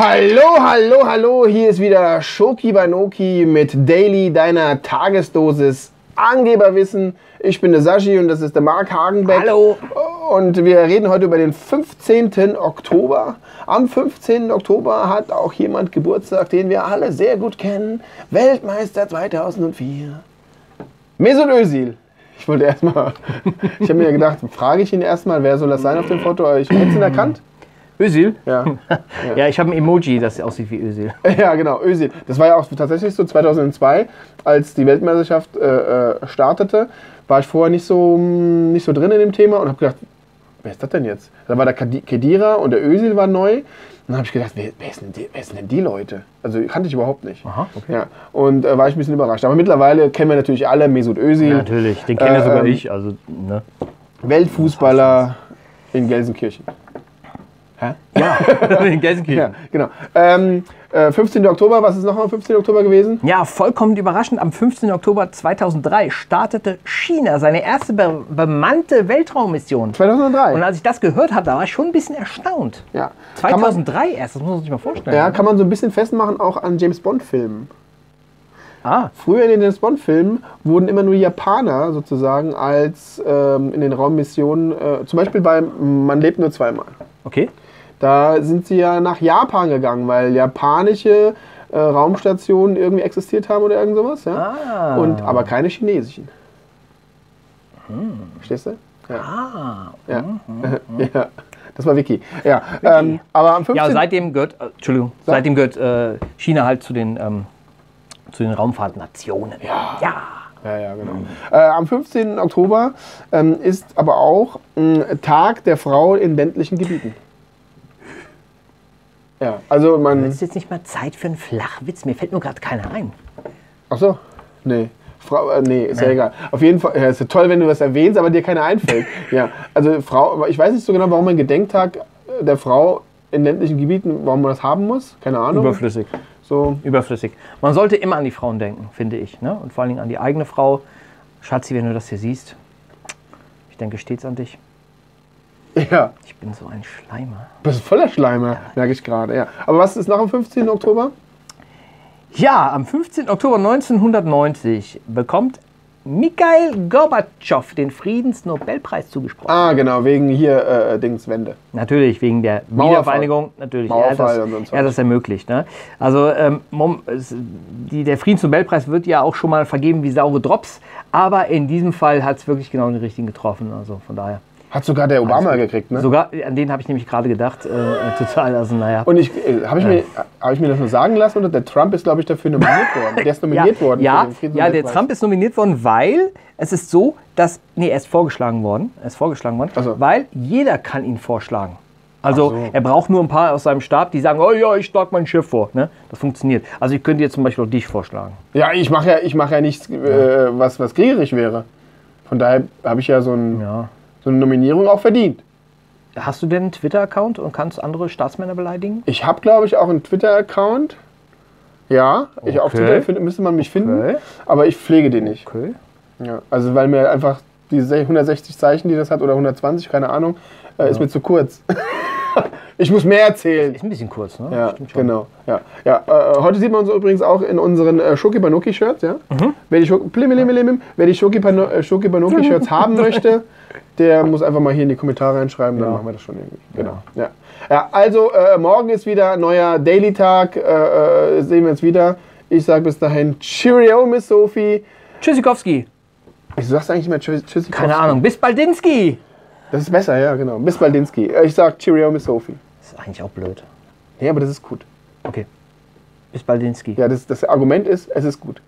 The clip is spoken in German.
Hallo, hallo, hallo, hier ist wieder Shoki Banoki mit Daily, deiner Tagesdosis Angeberwissen. Ich bin der Sascha und das ist der Marc Hagenbeck. Hallo. Und wir reden heute über den 15. Oktober. Am 15. Oktober hat auch jemand Geburtstag, den wir alle sehr gut kennen. Weltmeister 2004. Mesut Özil. Ich habe mir gedacht, frage ich ihn erstmal, wer soll das sein auf dem Foto? Aber ich hätte ihn erkannt. Özil? Ja. Ja, ich habe ein Emoji, das aussieht wie Özil. Ja, genau, Özil. Das war ja auch tatsächlich so 2002, als die Weltmeisterschaft startete, war ich vorher nicht so drin in dem Thema und habe gedacht, wer ist das denn jetzt? Da war der Khedira und der Özil war neu. Und dann habe ich gedacht, wer sind denn die Leute? Also kannte ich überhaupt nicht. Aha, okay. Ja, und war ich ein bisschen überrascht. Aber mittlerweile kennen wir natürlich alle Mesut Özil. Ja, natürlich, den kenne sogar ich. Also, ne? Weltfußballer in Gelsenkirchen. Hä? Ja, in Gelsenkirchen. Ja, genau. 15. Oktober, was ist nochmal am 15. Oktober gewesen? Ja, vollkommen überraschend. Am 15. Oktober 2003 startete China seine erste bemannte Weltraummission. 2003? Und als ich das gehört habe, da war ich schon ein bisschen erstaunt. Ja. 2003 erst, das muss man sich mal vorstellen. Ja, kann man so ein bisschen festmachen auch an James-Bond-Filmen. Ah. Früher in den James Bond-Filmen wurden immer nur Japaner sozusagen als in den Raummissionen, zum Beispiel bei Man lebt nur zweimal. Okay. Da sind sie ja nach Japan gegangen, weil japanische Raumstationen irgendwie existiert haben oder irgend sowas. Ja? Ah. Aber keine chinesischen. Hm. Verstehst du? Ja. Ah. Ja. Mhm. Ja. Das war Wiki. Ja, aber am 15. Ja, seitdem gehört, Entschuldigung, seitdem gehört China halt zu den Raumfahrtnationen. Ja. Ja. Ja, genau. Am 15. Oktober ist aber auch Tag der Frau in ländlichen Gebieten. Ja, also man... Es ist jetzt nicht mal Zeit für einen Flachwitz, mir fällt nur gerade keiner ein. Ach so? Nee. Frau, nee, ist ja egal. Auf jeden Fall, ja, ist ja toll, wenn du was erwähnst, aber dir keiner einfällt. Ja, also Frau, ich weiß nicht so genau, warum ein Gedenktag der Frau in ländlichen Gebieten, warum man das haben muss, keine Ahnung. Überflüssig. So. Überflüssig. Man sollte immer an die Frauen denken, finde ich. Ne? Und vor allen Dingen an die eigene Frau. Schatzi, wenn du das hier siehst, ich denke stets an dich. Ja. Ich bin so ein Schleimer. Du bist voller Schleimer, ja, merke ich gerade. Ja. Aber was ist noch am 15. Oktober? Ja, am 15. Oktober 1990 bekommt Mikhail Gorbatschow den Friedensnobelpreis zugesprochen. Ah, genau, wegen hier Dingswende. Natürlich, wegen der Wiedervereinigung. Natürlich, er hat das ermöglicht. Ne? Also, der Friedensnobelpreis wird ja auch schon mal vergeben wie saure Drops, aber in diesem Fall hat es wirklich genau den richtigen getroffen. Also von daher. Hat sogar der Obama gekriegt, ne? Sogar, an den habe ich nämlich gerade gedacht, total, also naja. Und habe ich mir das nur sagen lassen, oder? Der Trump ist, glaube ich, dafür nominiert worden. Der ist nominiert worden. Ja, der Trump ist nominiert worden, weil es ist so, dass, nee, er ist vorgeschlagen worden, also, weil jeder kann ihn vorschlagen. Also er braucht nur ein paar aus seinem Stab, die sagen, oh ja, ich schlag mein Schiff vor. Ne? Das funktioniert. Also ich könnte jetzt zum Beispiel auch dich vorschlagen. Ja, ich mache ja nichts, was kriegerisch wäre. Von daher habe ich ja so eine Nominierung auch verdient. Hast du denn einen Twitter-Account und kannst andere Staatsmänner beleidigen? Ich habe, glaube ich, auch einen Twitter-Account. Ja, okay. Auf Twitter müsste man mich finden, aber ich pflege den nicht. Okay. Ja, also weil mir einfach diese 160 Zeichen, die das hat, oder 120, keine Ahnung, ist mir zu kurz. Ich muss mehr erzählen. Ist ein bisschen kurz, ne? Ja, stimmt schon. Genau. Ja. Ja, heute sieht man uns übrigens auch in unseren Shoki Banoki-Shirts. Ja? Mhm. Wer die Shoki Banoki-Shirts haben möchte, der muss einfach mal hier in die Kommentare reinschreiben, dann machen wir das schon irgendwie. Genau. Ja. Ja, also morgen ist wieder neuer Daily-Tag. Sehen wir uns wieder. Ich sage bis dahin Cheerio, Miss Sophie. Tschüssikowski. Wieso sagst du eigentlich immer Tschüssikowski? Keine Ahnung. Bis Baldinski. Das ist besser, ja, genau. Miss Baldinski. Ich sag Cheerio, Miss Sophie. Das ist eigentlich auch blöd. Nee, aber das ist gut. Okay. Miss Baldinski. Ja, das Argument ist, es ist gut.